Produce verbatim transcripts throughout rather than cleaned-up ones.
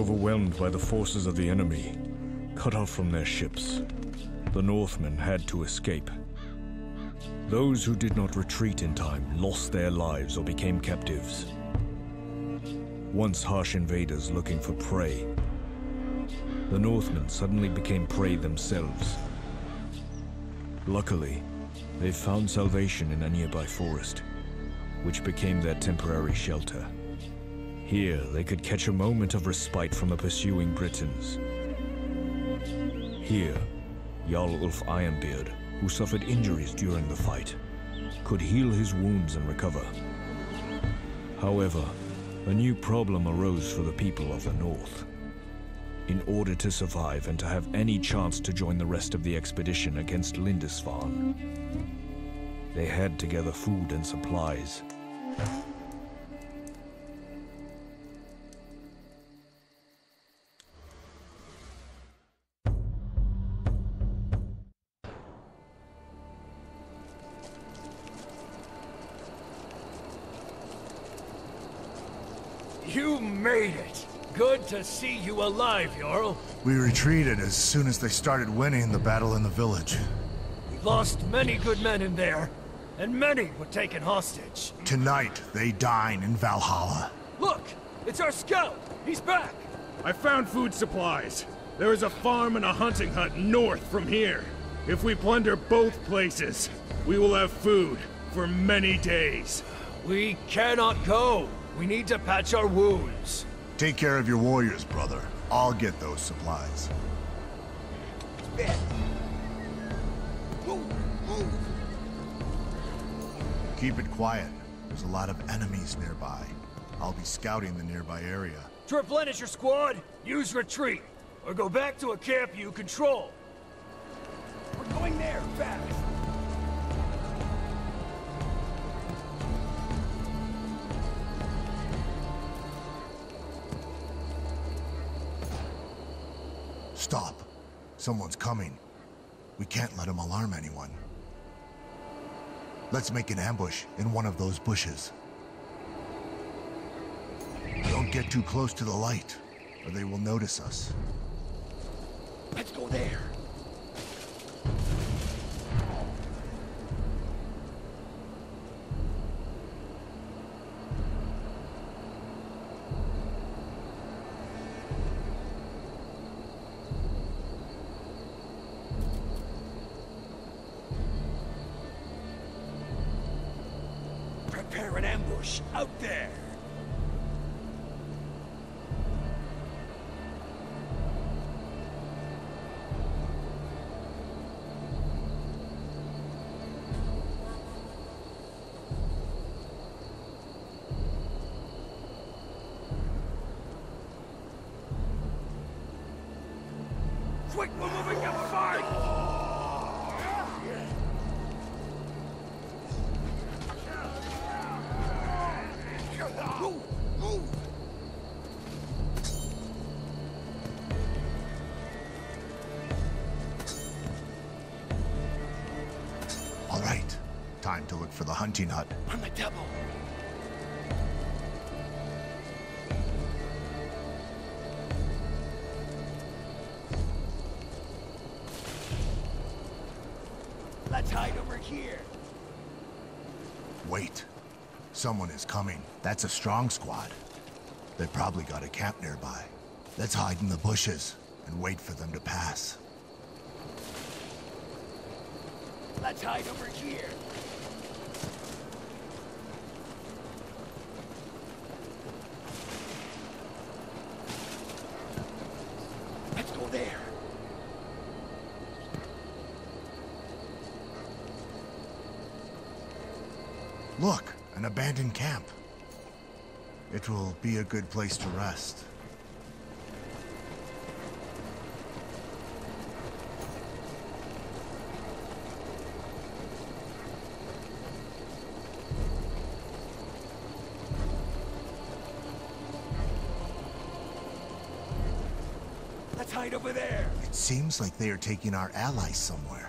overwhelmed by the forces of the enemy, cut off from their ships. The Northmen had to escape. Those who did not retreat in time lost their lives or became captives. Once harsh invaders looking for prey, the Northmen suddenly became prey themselves. Luckily, they found salvation in a nearby forest, which became their temporary shelter. Here, they could catch a moment of respite from the pursuing Britons. Here, Jarl Ulf Ironbeard, who suffered injuries during the fight, could heal his wounds and recover. However, a new problem arose for the people of the North. In order to survive and to have any chance to join the rest of the expedition against Lindisfarne, they had to gather food and supplies. You made it! Good to see you alive, Jarl. We retreated as soon as they started winning the battle in the village. We lost many good men in there, and many were taken hostage. Tonight, they dine in Valhalla. Look! It's our scout! He's back! I found food supplies. There is a farm and a hunting hut north from here. If we plunder both places, we will have food for many days. We cannot go. We need to patch our wounds. Take care of your warriors, brother. I'll get those supplies. Move, move. Keep it quiet. There's a lot of enemies nearby. I'll be scouting the nearby area. To replenish your squad, use retreat, or go back to a camp you control. We're going there, fast. Stop. Someone's coming. We can't let him alarm anyone. Let's make an ambush in one of those bushes. Don't get too close to the light, or they will notice us. Let's go there. Prepare an ambush out there! Quick, we're moving up far! Move! Move! All right. Time to look for the hunting hut. On the double. Let's hide over here. Wait. Someone is coming. That's a strong squad. They probably got a camp nearby. Let's hide in the bushes and wait for them to pass. Let's hide over here. Let's go there. Look. An abandoned camp. It will be a good place to rest. Let's hide over there. It seems like they are taking our allies somewhere.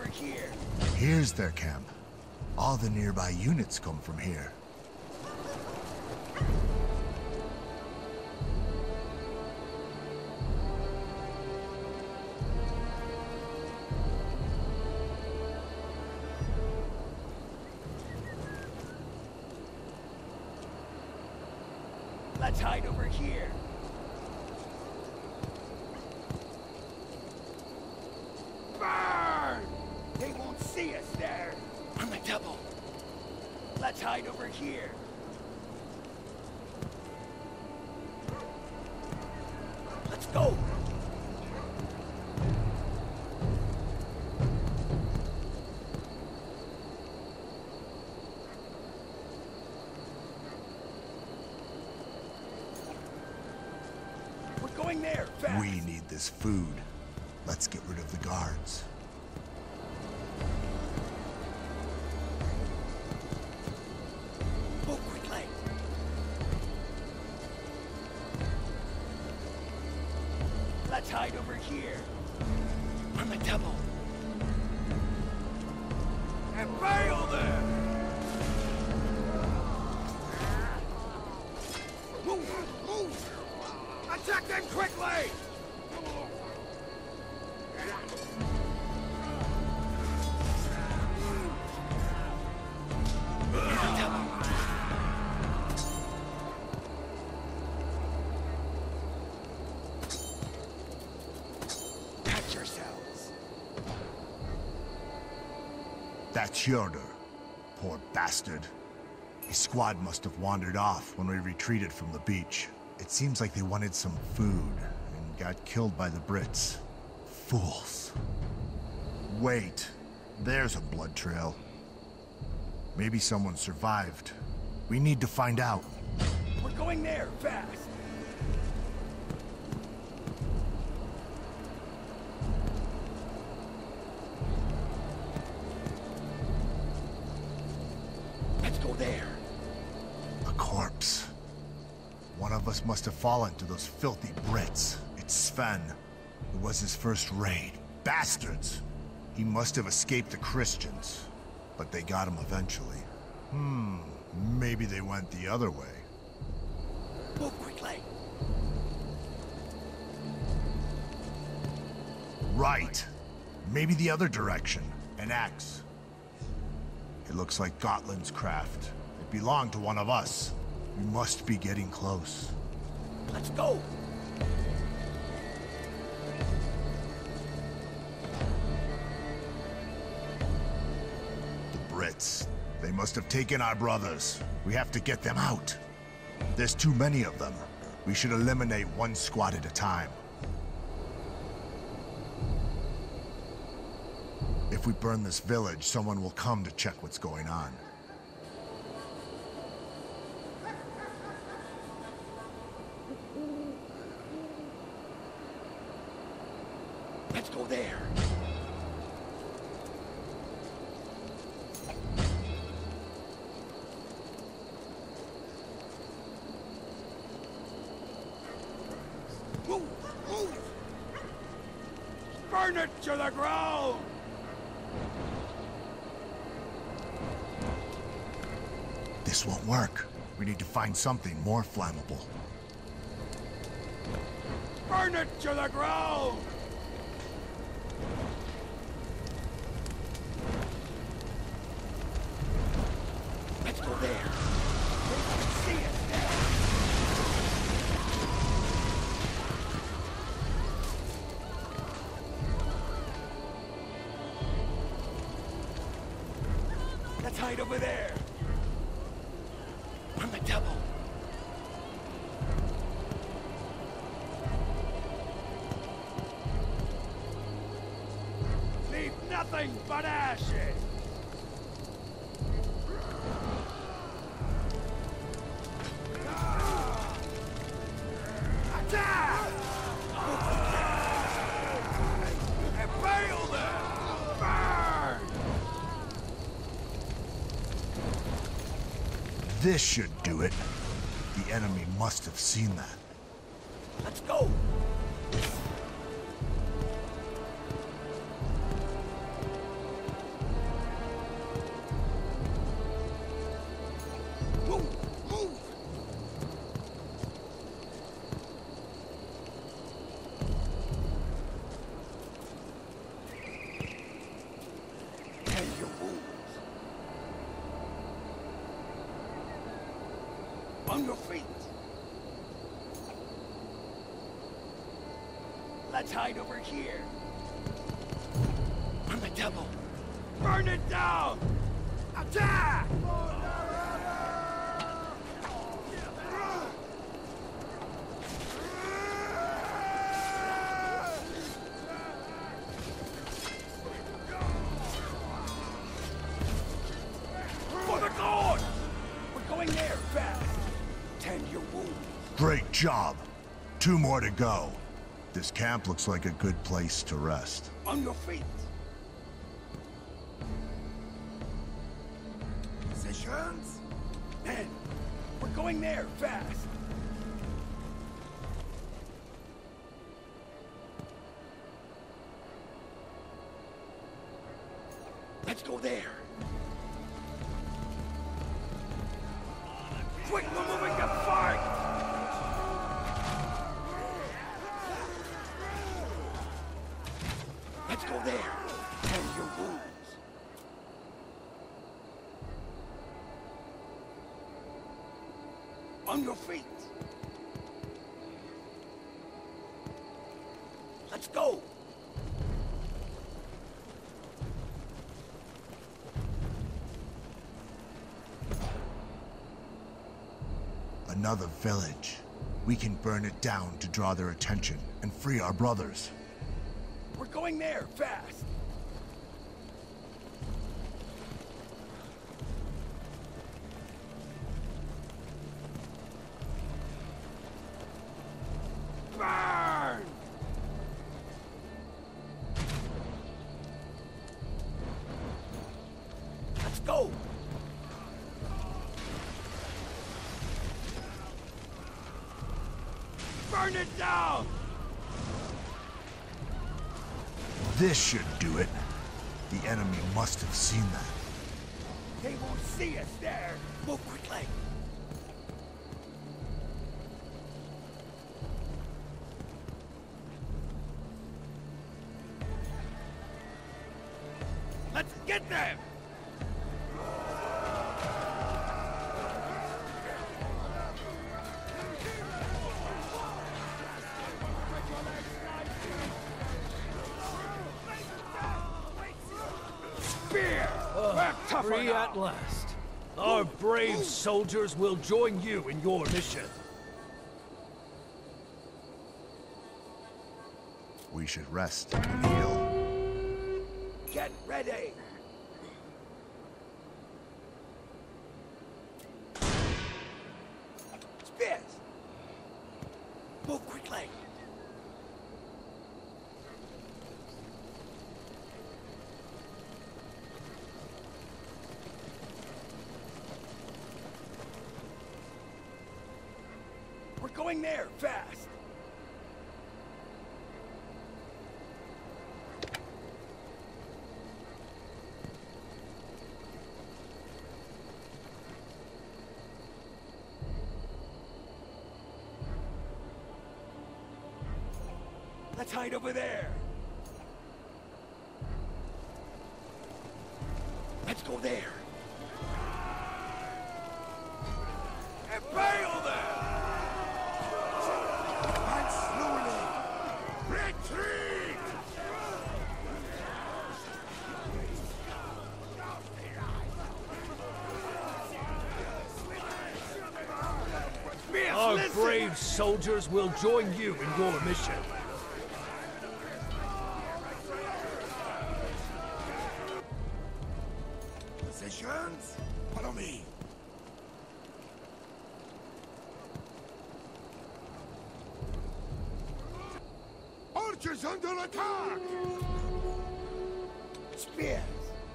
over here. Here's their camp. All the nearby units come from here. Let's hide over here. Burn! They won't see us there. On the double. Let's hide over here. Let's go. There, we need this food. Let's get rid of the guards. Move quickly. Let's hide over here. On the double. And fail there. Move, move. Attack them quickly! Catch yourselves. That's Hjordur. Poor bastard. His squad must have wandered off when we retreated from the beach. It seems like they wanted some food and got killed by the Brits. Fools. Wait, there's a blood trail. Maybe someone survived. We need to find out. We're going there, fast. Let's go there. A corpse. One of us must have fallen to those filthy Brits. It's Sven. It was his first raid. Bastards! He must have escaped the Christians. But they got him eventually. Hmm, maybe they went the other way. Move quickly! Right! Maybe the other direction. An axe. It looks like Gotland's craft. It belonged to one of us. We must be getting close. Let's go! The Brits. They must have taken our brothers. We have to get them out. There's too many of them. We should eliminate one squad at a time. If we burn this village, someone will come to check what's going on. Let's go there. Move, move. Burn it to the ground. This won't work. We need to find something more flammable. Burn it to the ground. Let's hide over there. On the double. Leave nothing but ashes. Attack! And fail them! This should do it. The enemy must have seen that. Let's go! Let's hide over here. I'm the devil. Burn it down! Attack! Great job. Two more to go. This camp looks like a good place to rest. On your feet. Positions? Men, we're going there fast. Let's go there. Quick, we're moving the fire! Let's go there. Tend your wounds. On your feet. Let's go. Another village. We can burn it down to draw their attention and free our brothers. We're going there, fast! Burn! Let's go! Burn it down! This should do it. The enemy must have seen that. They won't see us there. Move quickly. Let's get them! Free at last. Our brave soldiers will join you in your mission. We should rest and heal. Get ready! Spears! Move quickly! Going there, fast! Let's hide over there! Let's go there! And bail them! Our brave soldiers will join you in your mission. Positions? Follow me. Archers under attack! Spears!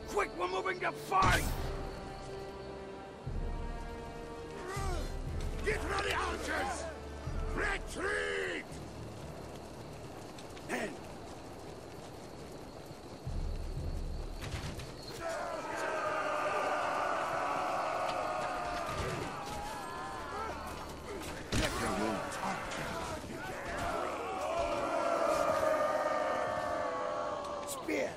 Quick, we're moving to fight! Get ready, archers! Retreat! Men! Get your wounds, archers! Spears!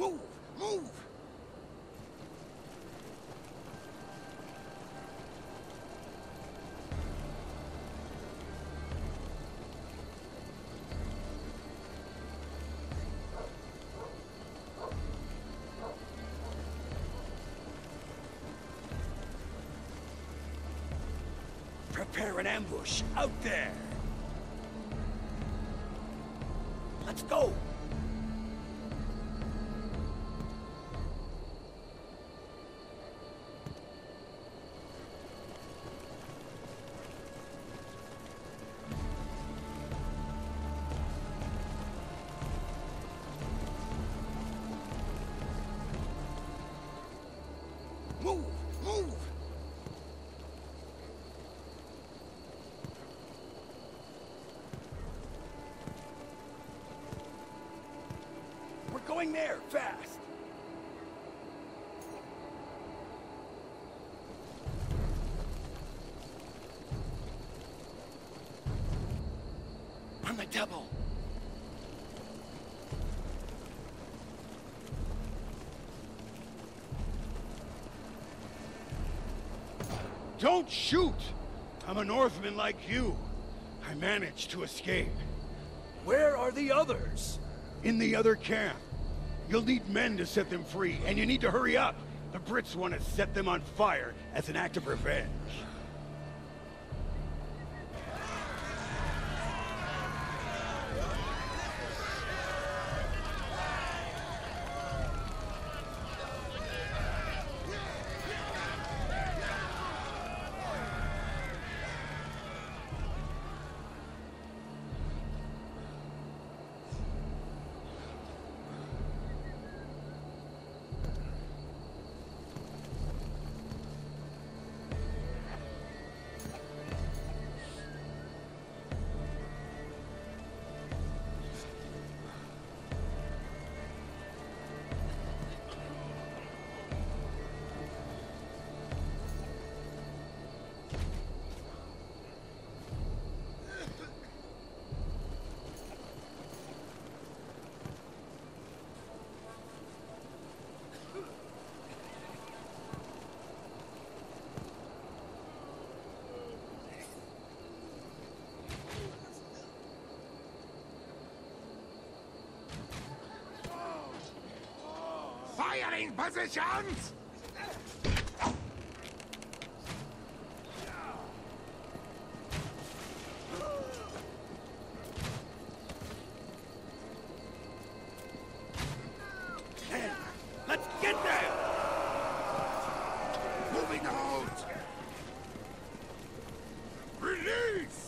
Move! Move! Prepare an ambush out there. Let's go. Going there, fast! On the double! Don't shoot! I'm a Northman like you. I managed to escape. Where are the others? In the other camp. You'll need men to set them free, and you need to hurry up. The Brits want to set them on fire as an act of revenge. Firing positions! Let's get there! Moving out! Release!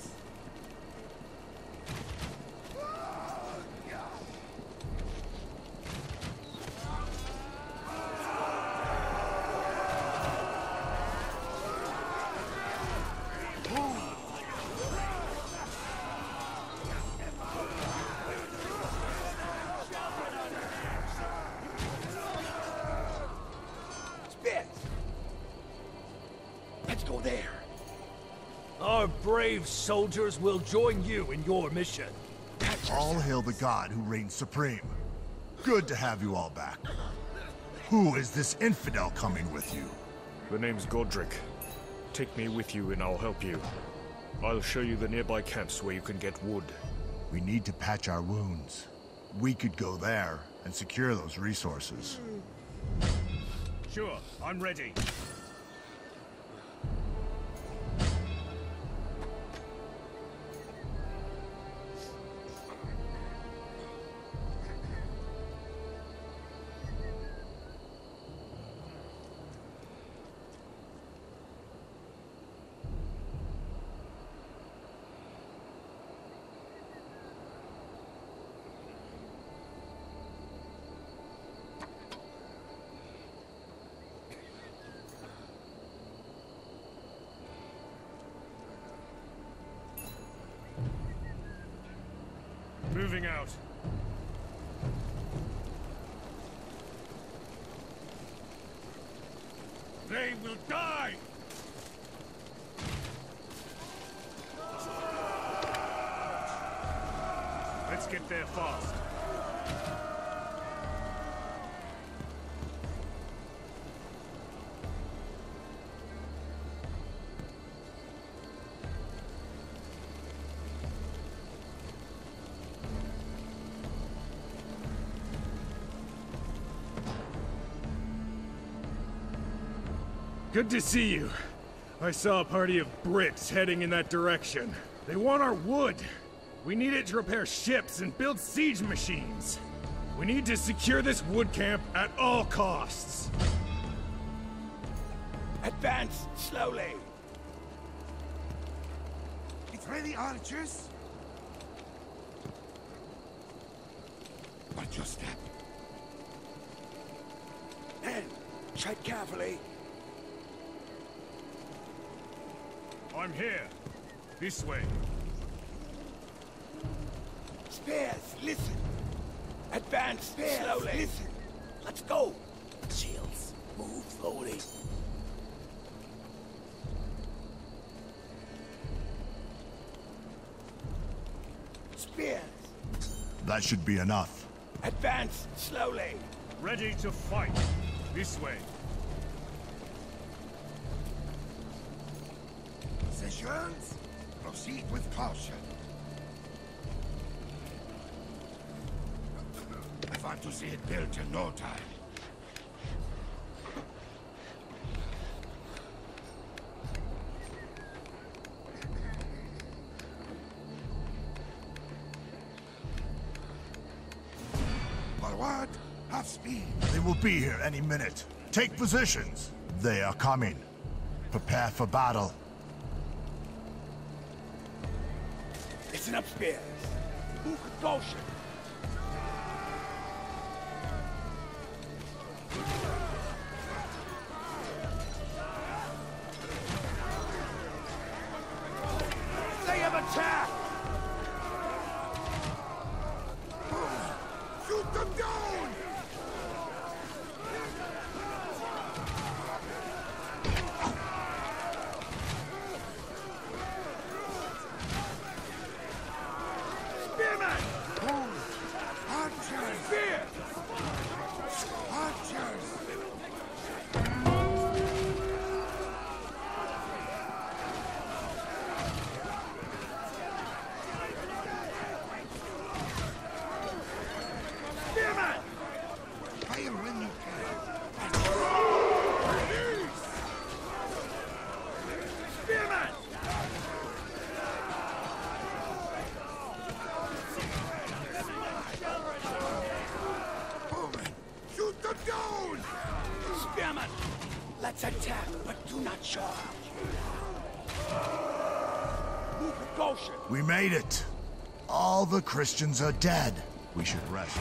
Our brave soldiers will join you in your mission. All hail the god who reigns supreme. Good to have you all back. Who is this infidel coming with you? The name's Godric. Take me with you and I'll help you. I'll show you the nearby camps where you can get wood. We need to patch our wounds. We could go there and secure those resources. Sure, I'm ready. Moving out. They will die! Let's get there fast. Good to see you. I saw a party of bricks heading in that direction. They want our wood. We need it to repair ships and build siege machines. We need to secure this wood camp at all costs. Advance slowly. It's ready, archers. Watch your step. Men, tread carefully. I'm here. This way. Spears, listen. Advance, Spears, slowly. Listen. Let's go. Shields, move slowly. Spears. That should be enough. Advance, slowly. Ready to fight. This way. Sessions, proceed with caution. I want to see it built in no time. Forward, half speed. They will be here any minute. Take positions. They are coming. Prepare for battle. Listen up, Spears. Move with caution. They have attacked! Shoot them down! Let's attack, but do not charge. Move with caution. We made it. All the Christians are dead. We should rest.